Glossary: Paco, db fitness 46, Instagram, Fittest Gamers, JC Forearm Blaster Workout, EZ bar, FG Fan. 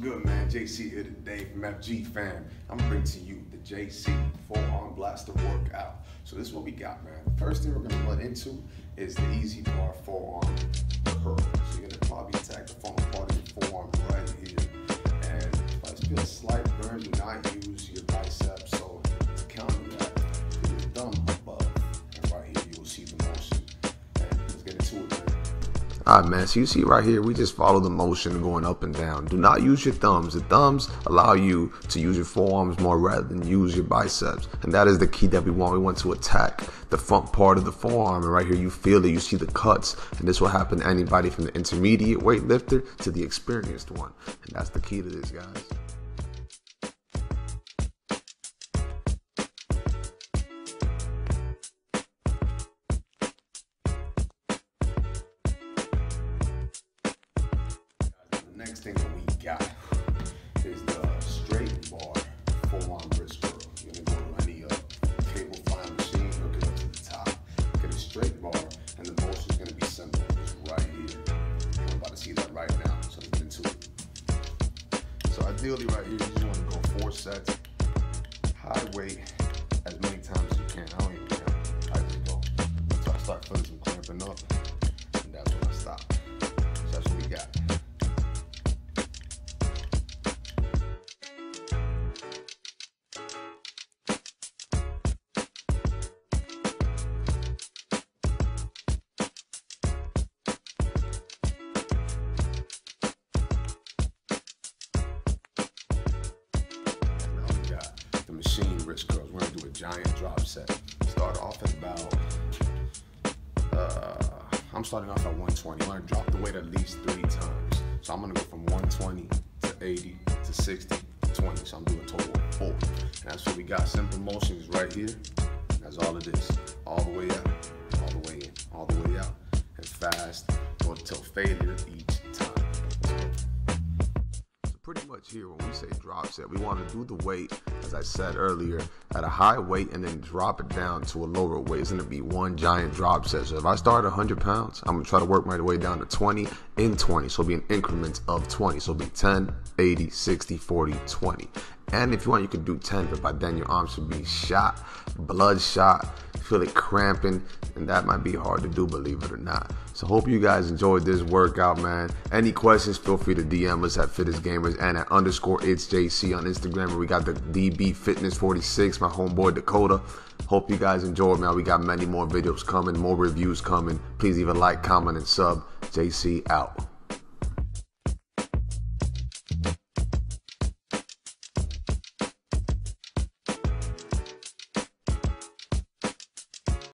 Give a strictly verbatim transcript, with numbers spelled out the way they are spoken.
What's good, man? J C here today from F G Fan. I'm bringing to you the J C Forearm Blaster Workout. So this is what we got, man. The first thing we're going to run into is the E Z bar forearm curl. So you're going to probably attack the forearm part of your forearm right here. And if I feel a slight burn, do not use your biceps. So to counter that, put your thumb above. And right here, you'll see the motion. And let's get into it, man. All right, man, so you see right here, we just follow the motion going up and down. Do not use your thumbs. The thumbs allow you to use your forearms more rather than use your biceps. And that is the key that we want. We want to attack the front part of the forearm. And right here, you feel it. You see the cuts. And this will happen to anybody from the intermediate weightlifter to the experienced one. And that's the key to this, guys. Next thing that we got is the straight bar forearm wrist curl. You're going to go to any uh, cable flying machine, hook it up to the top, get a straight bar, and the motion is going to be simple. It's right here. You're about to see that right now, so let's get into it. So ideally right here, you just want to go four sets, high weight, as many times as you can. I don't even care. I just go until I start feeling some clamping up, and that's when I stop. So that's what we got. Machine wrist curls. We're gonna do a giant drop set. Start off at about uh, I'm starting off at one twenty. I'm gonna drop the weight at least three times. So I'm gonna go from one twenty to eighty to sixty to twenty. So I'm doing a total of four. And that's what we got. Simple motions right here. That's all it is. All the way up, all the way in, all the way out, and fast go until failure each time. Pretty much here when we say drop set, we want to do the weight, as I said earlier, at a high weight and then drop it down to a lower weight. It's going to be one giant drop set. So if I start at one hundred pounds, I'm going to try to work my way down to twenty in twenty. So it'll be an increment of twenty. So it'll be ten, eighty, sixty, forty, twenty. And if you want, you can do ten, but by then your arms should be shot, bloodshot, feel it cramping, and that might be hard to do, believe it or not. So hope you guys enjoyed this workout, man. Any questions, feel free to D M us at Fittest Gamers and at underscore it's J C on Instagram. We got the D B Fitness forty-six, my homeboy Dakota. Hope you guys enjoyed, man. We got many more videos coming, more reviews coming. Please leave a like, comment, and sub. J C out.